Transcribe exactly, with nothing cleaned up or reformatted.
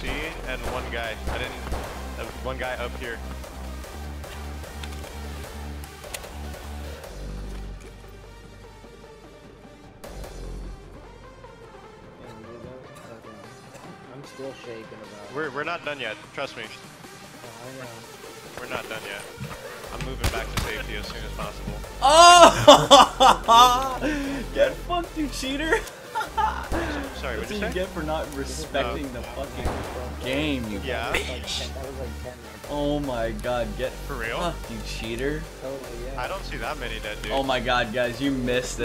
C and one guy. I didn't. Uh, one guy up here. I'm still shaking about. We're we're not done yet. Trust me. Oh, I know. We're not done yet. I'm moving back to safety as soon as possible. Oh! Get fucked, you cheater! Sorry, what did you say? Get for not respecting no. the fucking game, you yeah. bitch. Oh my god, get for real, fucked, you cheater! Totally, yeah. I don't see that many dead dudes. Oh my god, guys, you missed it.